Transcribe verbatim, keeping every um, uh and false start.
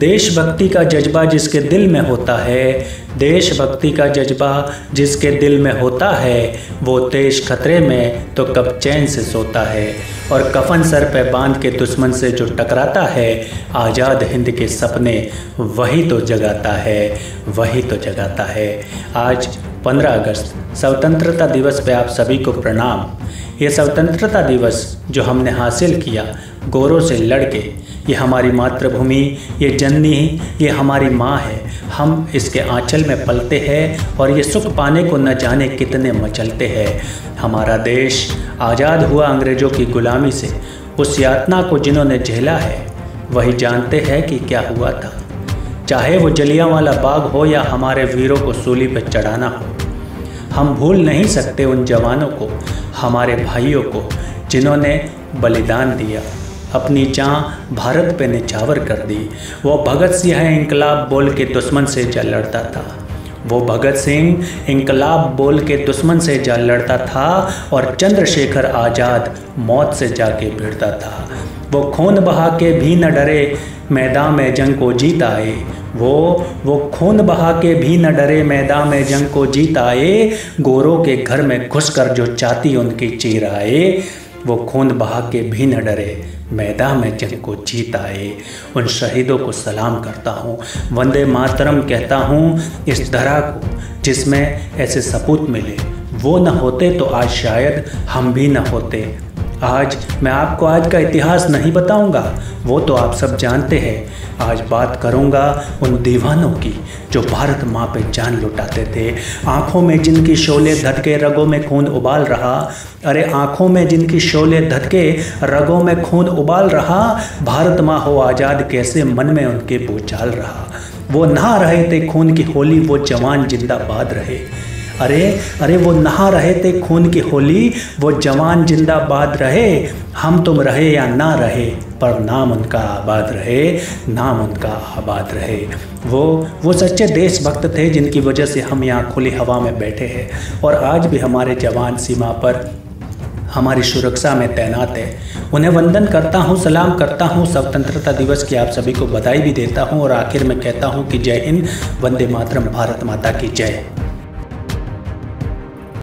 देशभक्ति का जज्बा जिसके दिल में होता है, देशभक्ति का जज्बा जिसके दिल में होता है, वो देश खतरे में तो कब चैन से सोता है। और कफन सर पे बांध के दुश्मन से जो टकराता है, आज़ाद हिंद के सपने वही तो जगाता है, वही तो जगाता है। आज पंद्रह अगस्त स्वतंत्रता दिवस पे आप सभी को प्रणाम। ये स्वतंत्रता दिवस जो हमने हासिल किया गोरों से लड़ के, ये हमारी मातृभूमि, ये जननी, ये हमारी माँ है, हम इसके आंचल में पलते हैं और ये सुख पाने को न जाने कितने मचलते हैं। हमारा देश आज़ाद हुआ अंग्रेज़ों की गुलामी से, उस यातना को जिन्होंने झेला है वही जानते हैं कि क्या हुआ था, चाहे वो जलियांवाला बाग़ हो या हमारे वीरों को सूली पर चढ़ाना हो। हम भूल नहीं सकते उन जवानों को, हमारे भाइयों को, जिन्होंने बलिदान दिया, अपनी जान भारत पे निछावर कर दी। वो भगत सिंह इंकलाब बोल के दुश्मन से जा लड़ता था, वो भगत सिंह इंकलाब बोल के दुश्मन से जा लड़ता था और चंद्रशेखर आज़ाद मौत से जाके भिड़ता था। वो खून बहा के भी न डरे, मैदान में जंग को जीत आए। वो वो खून बहा के भी न डरे, मैदान में जंग को जीत आए। गोरों के घर में घुसकर जो चाहती उनकी चीर आए। वो खून बहा के भी न डरे, मैदान में जंग को जीत आए। उन शहीदों को सलाम करता हूँ, वंदे मातरम कहता हूँ। इस धरा को जिसमें ऐसे सपूत मिले, वो न होते तो आज शायद हम भी न होते। आज मैं आपको आज का इतिहास नहीं बताऊंगा, वो तो आप सब जानते हैं। आज बात करूंगा उन दीवानों की जो भारत माँ पे जान लुटाते थे। आँखों में जिनकी शोले धधके, रगों में खून उबाल रहा। अरे आँखों में जिनकी शोले धधके, रगों में खून उबाल रहा। भारत माँ हो आज़ाद कैसे मन में उनके बोचाल रहा। वो नहा रहे थे खून की होली, वो जवान जिंदाबाद रहे। अरे अरे वो नहा रहे थे खून की होली, वो जवान जिंदाबाद रहे। हम तुम रहे या ना रहे, पर नाम उनका आबाद रहे, नाम उनका आबाद रहे। वो वो सच्चे देशभक्त थे, जिनकी वजह से हम यहाँ खुली हवा में बैठे हैं और आज भी हमारे जवान सीमा पर हमारी सुरक्षा में तैनात है। उन्हें वंदन करता हूँ, सलाम करता हूँ। स्वतंत्रता दिवस की आप सभी को बधाई भी देता हूँ और आखिर में कहता हूँ कि जय हिंद, वंदे मातरम, भारत माता की जय।